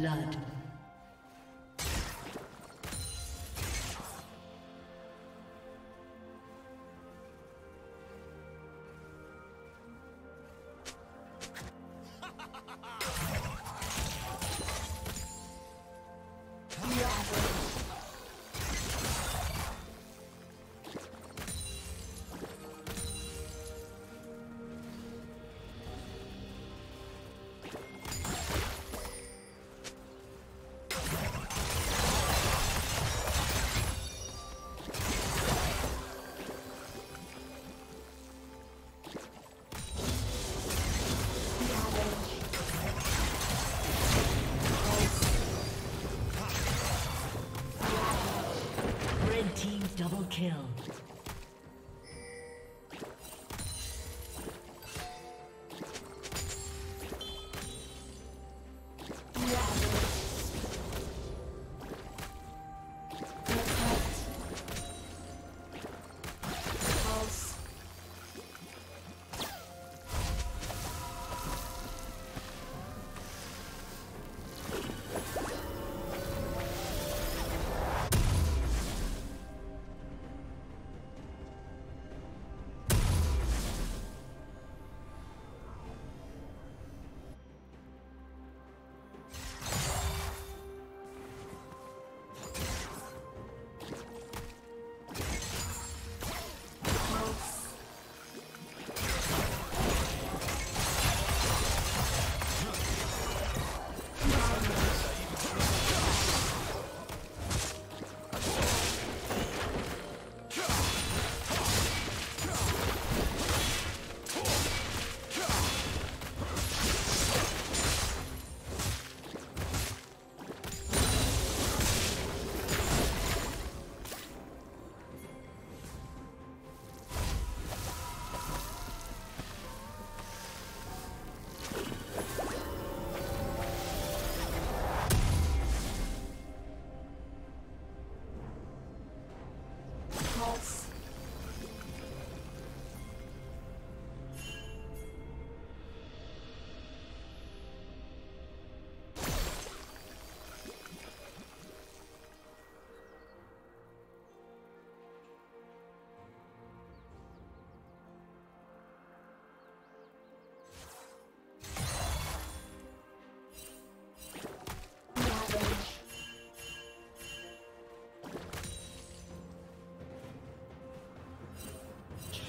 blood. Kill.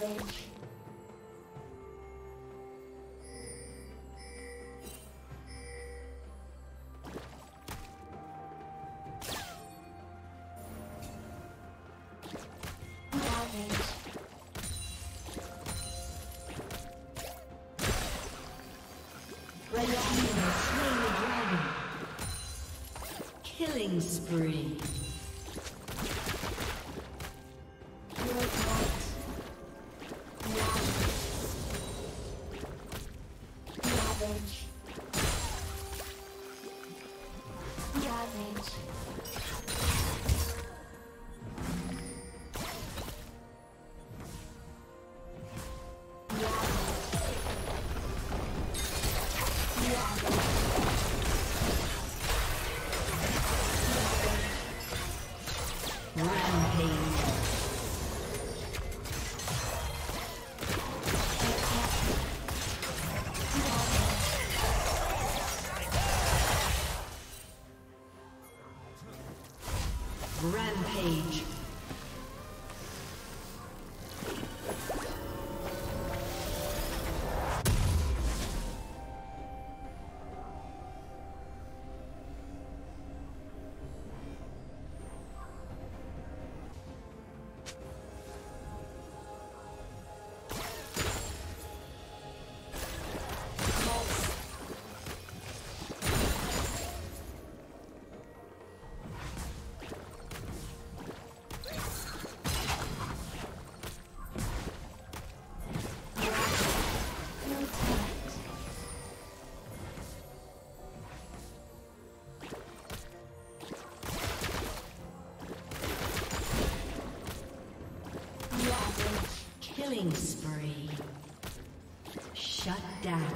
savage. Killing spree. Rampage. Killing spree. Shut down.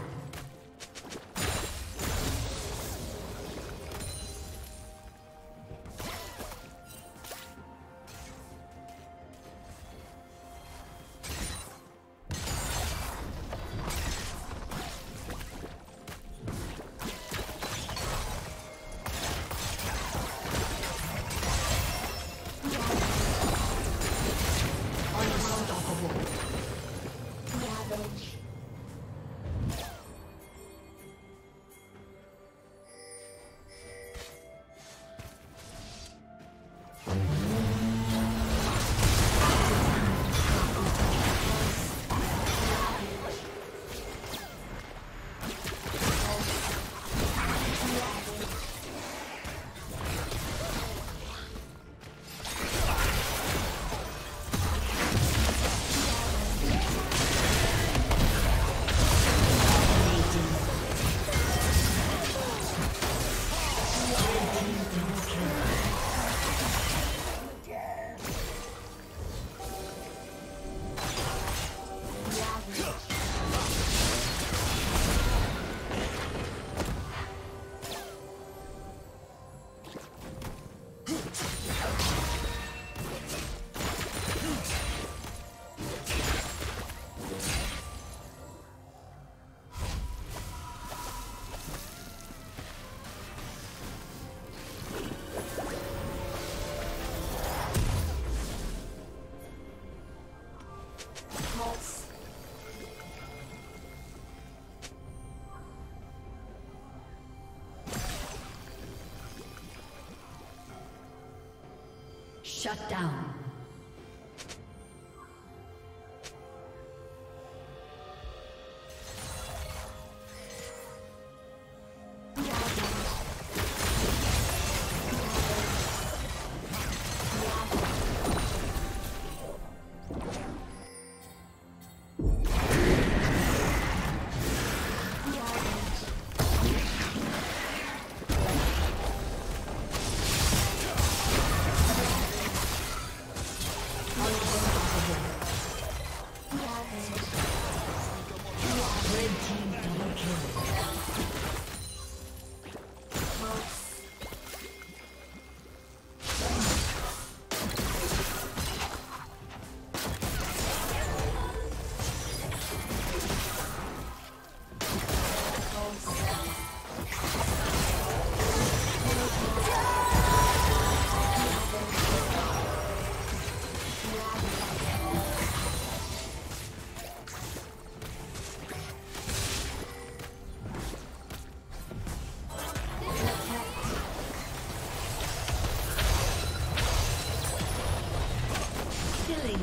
Shut down.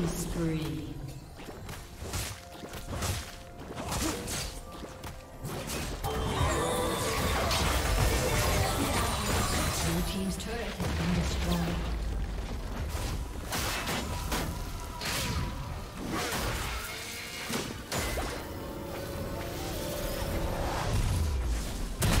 Killing spree.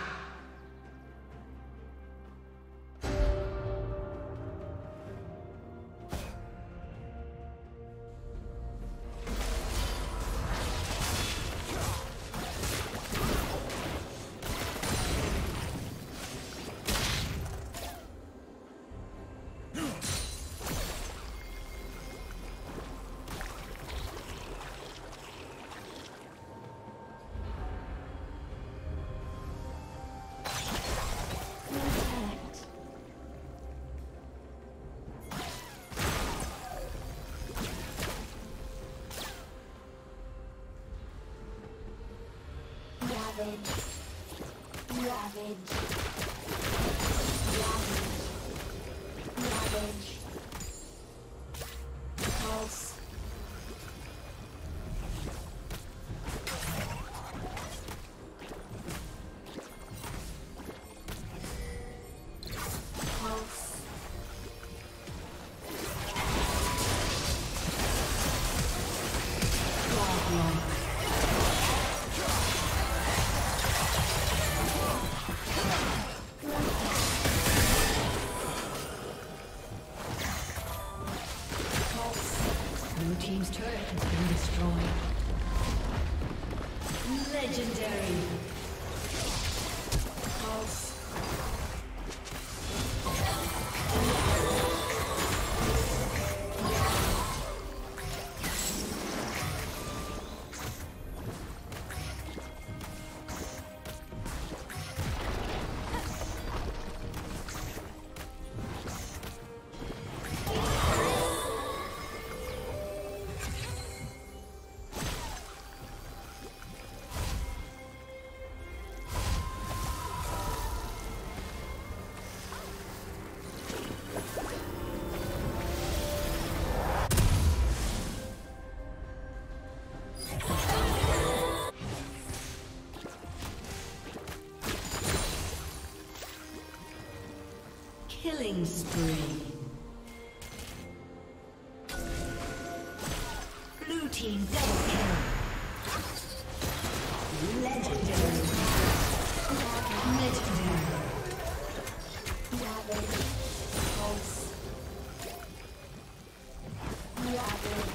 Ravage. Pulse. Killing spree. Blue team double kill. Legendary. Legendary. Ravage. Pulse. Ravage.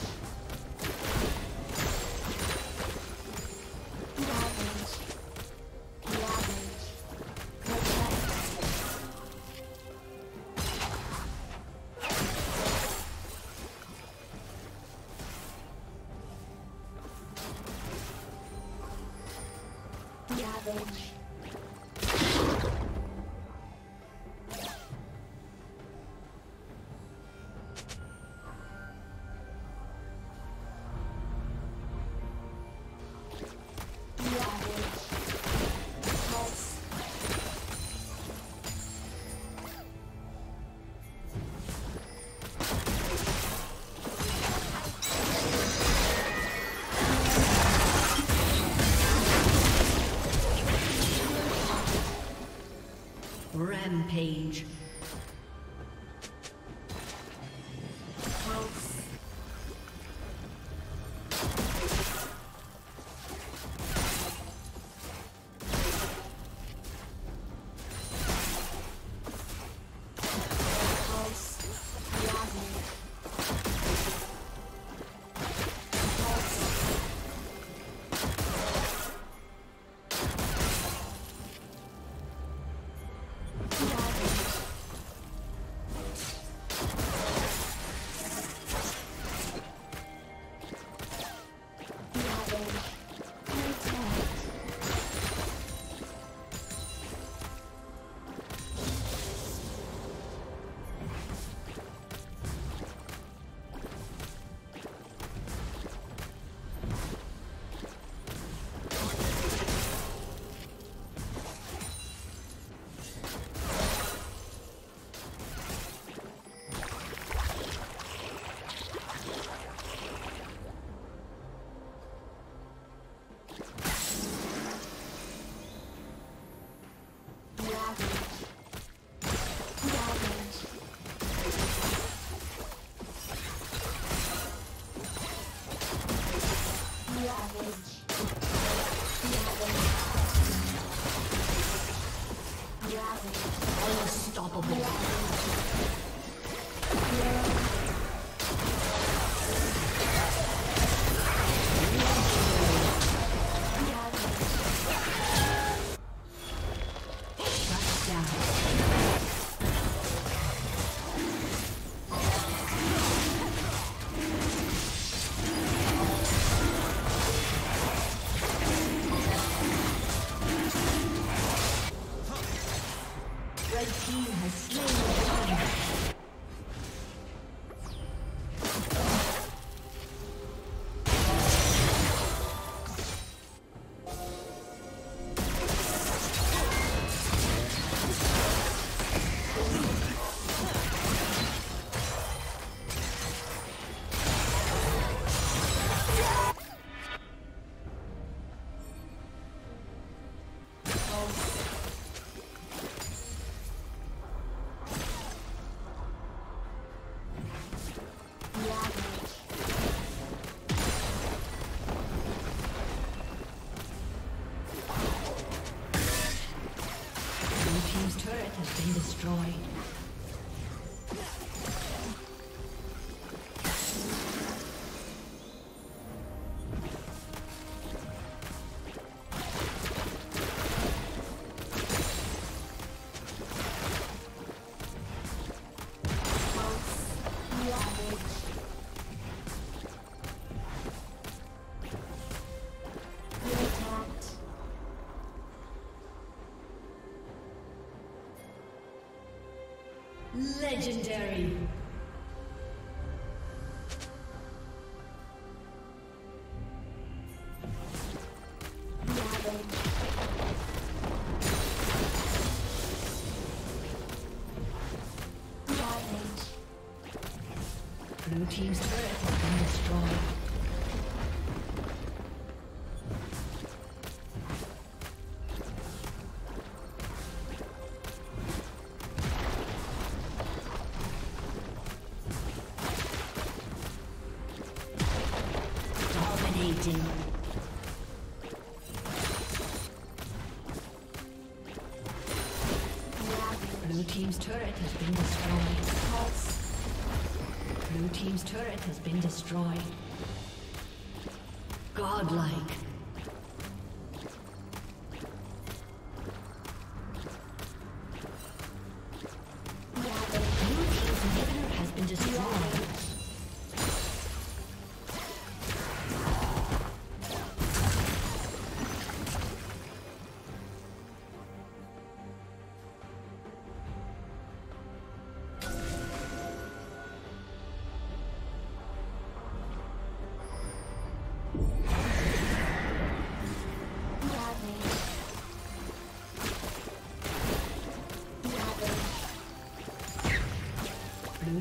destroyed. Legendary. Blue team's turret has been destroyed. Blue team's turret has been destroyed. Blue team's turret has been destroyed. Godlike. Blue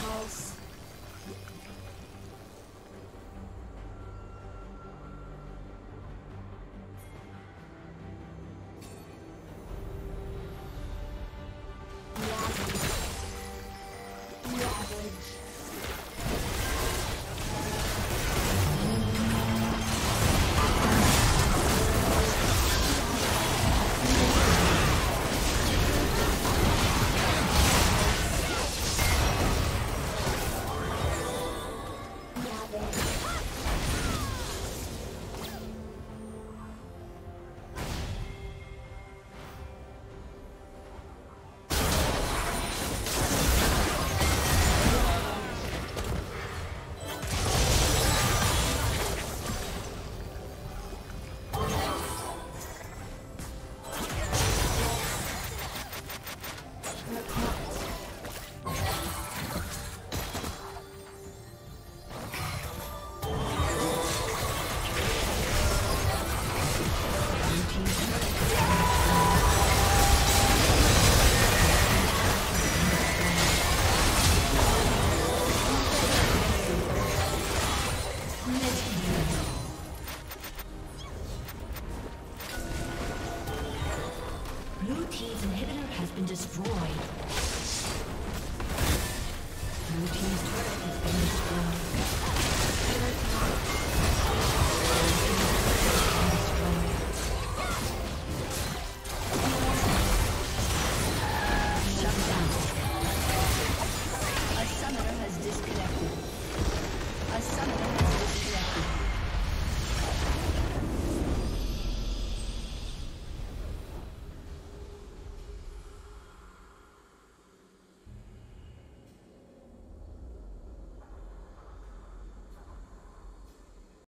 Pulse. Blue team's turret has been destroyed.